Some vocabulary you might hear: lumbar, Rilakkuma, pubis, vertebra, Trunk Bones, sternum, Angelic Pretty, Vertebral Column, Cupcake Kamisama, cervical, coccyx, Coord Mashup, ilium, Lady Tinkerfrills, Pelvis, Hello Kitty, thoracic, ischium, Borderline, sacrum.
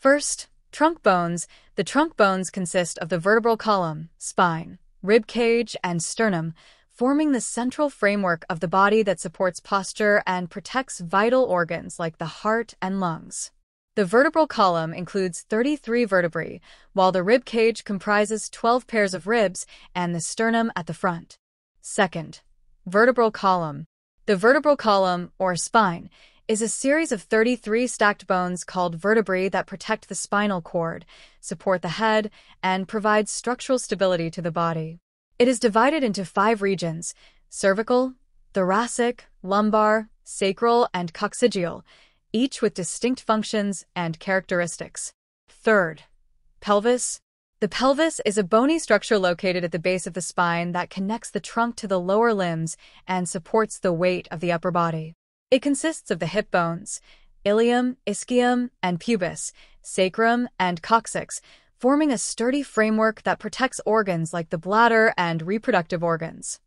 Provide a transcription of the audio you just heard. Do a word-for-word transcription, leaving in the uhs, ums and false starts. First, trunk bones. The trunk bones consist of the vertebral column, spine, rib cage, and sternum, forming the central framework of the body that supports posture and protects vital organs like the heart and lungs. The vertebral column includes thirty-three vertebrae, while the rib cage comprises twelve pairs of ribs and the sternum at the front. Second, vertebral column. The vertebral column, or spine, is a series of thirty-three stacked bones called vertebrae that protect the spinal cord, support the head, and provide structural stability to the body. It is divided into five regions: cervical, thoracic, lumbar, sacral, and coccygeal, each with distinct functions and characteristics. Third, pelvis. The pelvis is a bony structure located at the base of the spine that connects the trunk to the lower limbs and supports the weight of the upper body. It consists of the hip bones, ilium, ischium, and pubis, sacrum, and coccyx, forming a sturdy framework that protects organs like the bladder and reproductive organs.